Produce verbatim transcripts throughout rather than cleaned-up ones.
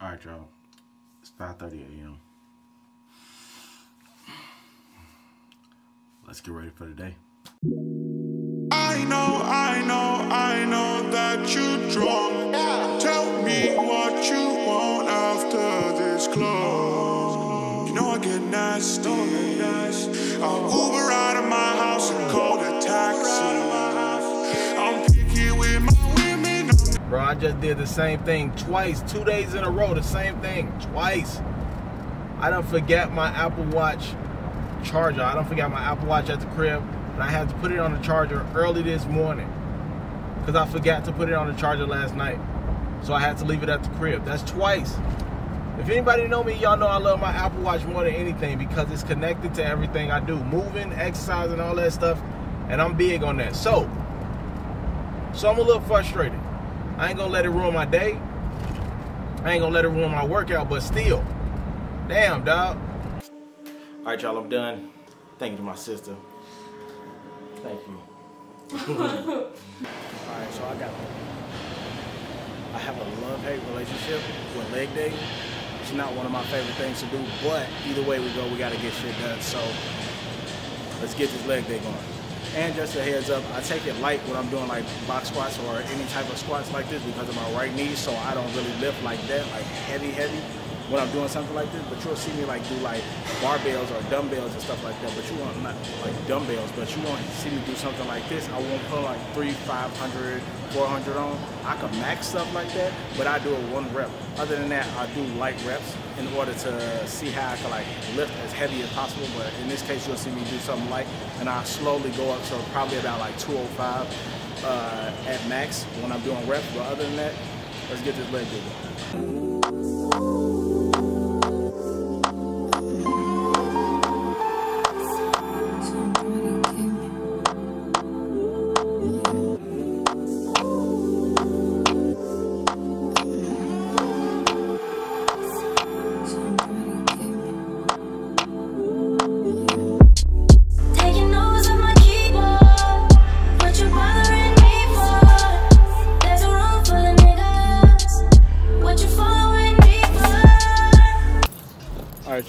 All right, y'all. It's five thirty A M Let's get ready for the day. I know, I know, I know that you're drunk. Yeah. Tell me what you want after this club. You know I get nasty. I'll Uber out of my house and call the taxi. I'm picky with my women. Bro, I just did the same thing twice, two days in a row, the same thing twice. I done forget my Apple Watch charger. I don't forget my Apple Watch at the crib, and I had to put it on the charger early this morning because I forgot to put it on the charger last night, so I had to leave it at the crib. That's twice. If anybody know me, y'all know I love my Apple Watch more than anything because it's connected to everything I do, moving, exercising, all that stuff, and I'm big on that. So, so I'm a little frustrated. I ain't gonna let it ruin my day. I ain't gonna let it ruin my workout, but still, damn, dog. All right, y'all, I'm done. Thank you to my sister. Thank you. All right, so I got, I have a love-hate relationship with leg day. It's not one of my favorite things to do, but either way we go, we gotta get shit done. So let's get this leg day going. And just a heads up, I take it light when I'm doing like box squats or any type of squats like this because of my right knee, so I don't really lift like that, like heavy, heavy. When I'm doing something like this, but you'll see me like do like barbells or dumbbells and stuff like that. But you won't, not like dumbbells, but you won't see me do something like this. I won't put like three, five hundred, four hundred on. I can max stuff like that, but I do it one rep. Other than that, I do light reps in order to see how I can like lift as heavy as possible. But in this case, you'll see me do something light, and I slowly go up. So probably about like two oh five uh, at max when I'm doing reps. But other than that, let's get this leg going.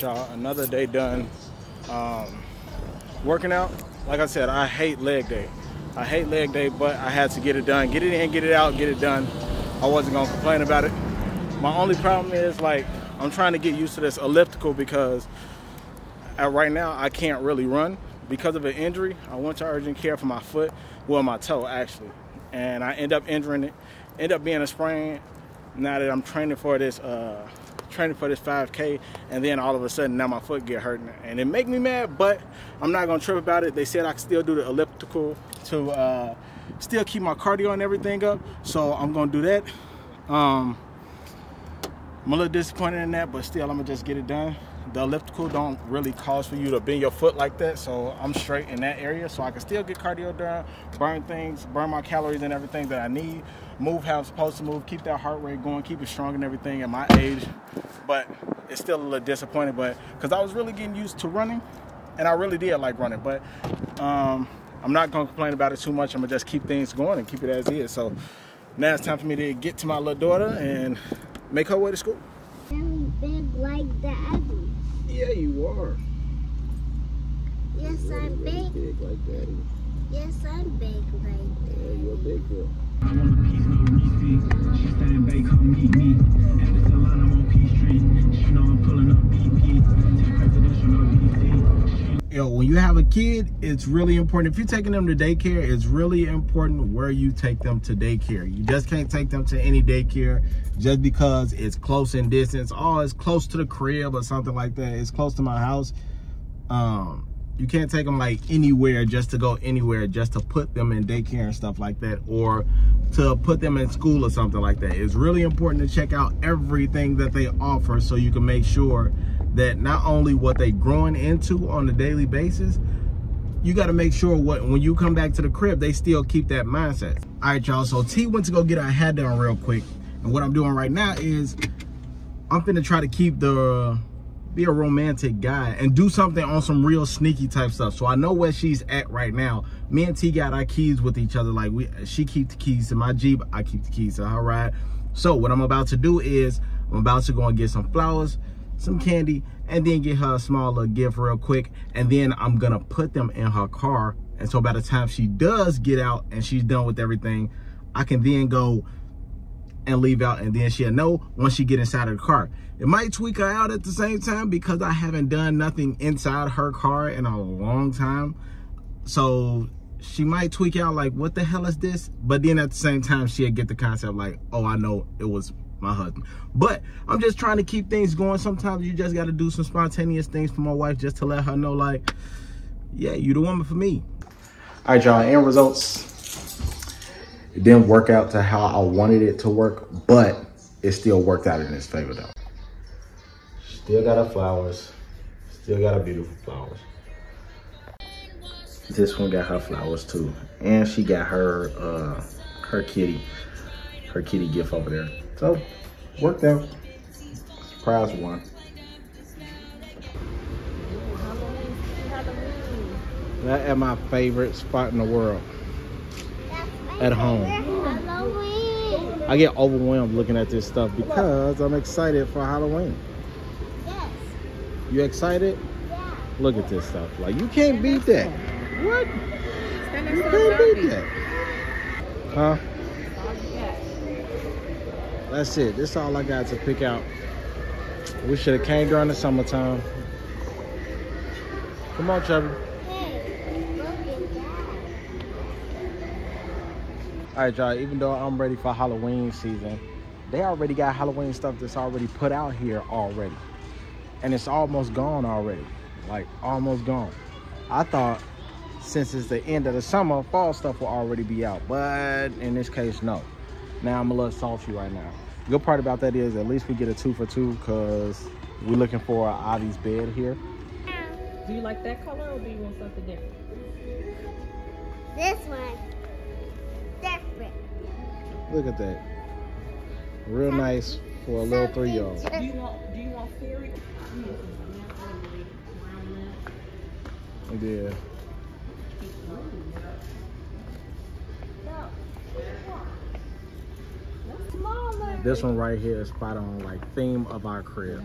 Y'all, another day done. Um, working out, like I said, I hate leg day. I hate leg day, but I had to get it done. Get it in, get it out, get it done. I wasn't gonna complain about it. My only problem is like I'm trying to get used to this elliptical because at right now I can't really run because of an injury. I went to urgent care for my foot, well my toe actually, and I end up injuring it. End up being a sprain. Now that I'm training for this. Uh, training for this five K, and then all of a sudden now my foot get hurting, and it make me mad, but I'm not gonna trip about it. They said I can still do the elliptical to uh, still keep my cardio and everything up, so I'm gonna do that. um, I'm a little disappointed in that, but still I'm gonna just get it done. The elliptical don't really cause for you to bend your foot like that, so I'm straight in that area, so I can still get cardio done, burn things, burn my calories and everything that I need, move how I'm supposed to move, keep that heart rate going, keep it strong and everything at my age. But it's still a little disappointing, but because I was really getting used to running, and I really did like running, but um, I'm not going to complain about it too much. I'm going to just keep things going and keep it as is. So now it's time for me to get to my little daughter and make her way to school. I'm big like Daddy. Yeah, you are. Yes, you're I'm really big. big like Daddy. Yes, I'm big like Daddy. Yeah, you're a big girl. I'm on Peace Street. She stand back, come meet me. After the line, I'm on Peace Street. She know I'm pulling up B P to presidential D C. Yo, when you have a kid, it's really important. If you're taking them to daycare, it's really important where you take them to daycare. You just can't take them to any daycare just because it's close in distance. Oh, it's close to the crib or something like that. It's close to my house. Um, you can't take them like anywhere just to go anywhere, just to put them in daycare and stuff like that, or to put them in school or something like that. It's really important to check out everything that they offer so you can make sure that not only what they're growing into on a daily basis, you got to make sure what when you come back to the crib, they still keep that mindset. All right, y'all, so T went to go get her hair done real quick. And what I'm doing right now is I'm finna try to keep the... be a romantic guy and do something on some real sneaky type stuff. So I know where she's at right now. Me and T got our keys with each other. Like we, she keeps the keys to my Jeep, I keep the keys to her ride. So what I'm about to do is I'm about to go and get some flowers, some candy, and then get her a small little gift real quick. And then I'm gonna put them in her car. And so by the time she does get out and she's done with everything, I can then go and leave out, and then she'll know once she get inside of the car. It might tweak her out at the same time because I haven't done nothing inside her car in a long time. So she might tweak out like, what the hell is this? But then at the same time, she'll get the concept like, oh, I know it was my husband. But I'm just trying to keep things going. Sometimes you just got to do some spontaneous things for my wife just to let her know like, yeah, you the woman for me. All right, y'all, end results. It didn't work out to how I wanted it to work, but it still worked out in its favor though. Still got our flowers. Still got our beautiful flowers. This one got her flowers too. And she got her uh, her kitty, her kitty gift over there. So, worked out. Surprise one. That is my favorite spot in the world. At home. Halloween. I get overwhelmed looking at this stuff because I'm excited for Halloween. Yes. You excited? Yeah. Look at this stuff. Like, you can't beat that. What? You can't beat that. Huh? That's it. That's all I got to pick out. We should have came during the summertime. Come on, Chubby. All right, y'all, even though I'm ready for Halloween season, they already got Halloween stuff that's already put out here already. And it's almost gone already, like almost gone. I thought since it's the end of the summer, fall stuff will already be out, but in this case, no. Now I'm a little salty right now. The good part about that is at least we get a two for two because we're looking for Avi's bed here. Do you like that color or do you want something different? This one. Different. Look at that. Real nice for a little three-year-old. Do you want do you want fairy? Yeah. This one right here is spot on, like theme of our crib.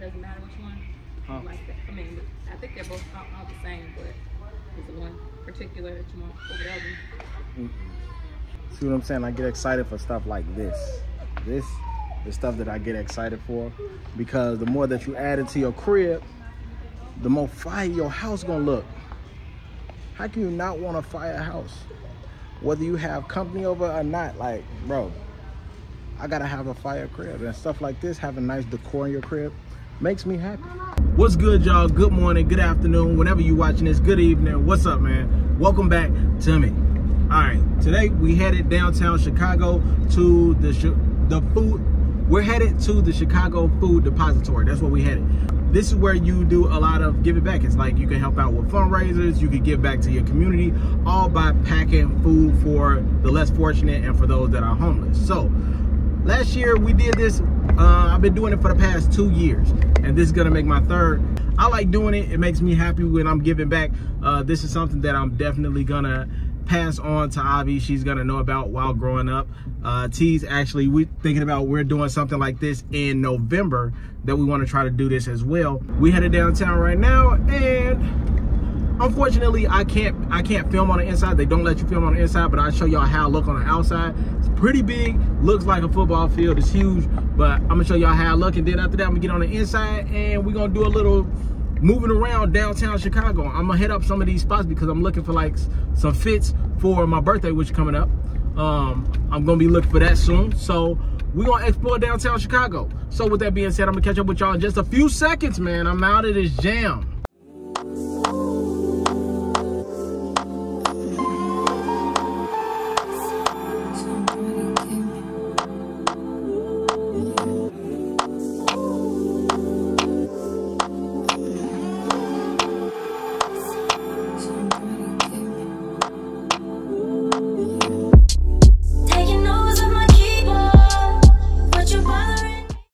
Doesn't matter which one. Huh. Like that. I mean, I think they're both all, all the same, but is the one particular that you want over the other? Mm-hmm. See what I'm saying? I get excited for stuff like this. This is stuff that I get excited for because the more that you add it to your crib, the more fire your house gonna look. How can you not want a fire house? Whether you have company over or not, like, bro, I gotta have a fire crib and stuff like this. Having nice decor in your crib makes me happy. What's good, y'all? Good morning, good afternoon, whenever you watching this, good evening. What's up, man? Welcome back to me. All right, today we headed downtown Chicago to the the food. We're headed to the Chicago Food Depository. That's where we headed. This is where you do a lot of giving back. It's like you can help out with fundraisers, you can give back to your community, all by packing food for the less fortunate and for those that are homeless. So last year we did this. Uh, I've been doing it for the past two years, and this is gonna make my third. I like doing it. It makes me happy when I'm giving back. Uh, this is something that I'm definitely gonna pass on to Avi. She's gonna know about while growing up. Uh, T's actually, we're thinking about we're doing something like this in November that we wanna try to do this as well. We headed downtown right now, and unfortunately, I can't I can't film on the inside. They don't let you film on the inside, but I'll show y'all how I look on the outside. It's pretty big, looks like a football field. It's huge, but I'm gonna show y'all how I look, and then after that, I'm gonna get on the inside, and we're gonna do a little moving around downtown Chicago. I'm gonna hit up some of these spots because I'm looking for like some fits for my birthday, which is coming up. Um, I'm gonna be looking for that soon, so we're gonna explore downtown Chicago. So with that being said, I'm gonna catch up with y'all in just a few seconds, man. I'm out of this jam.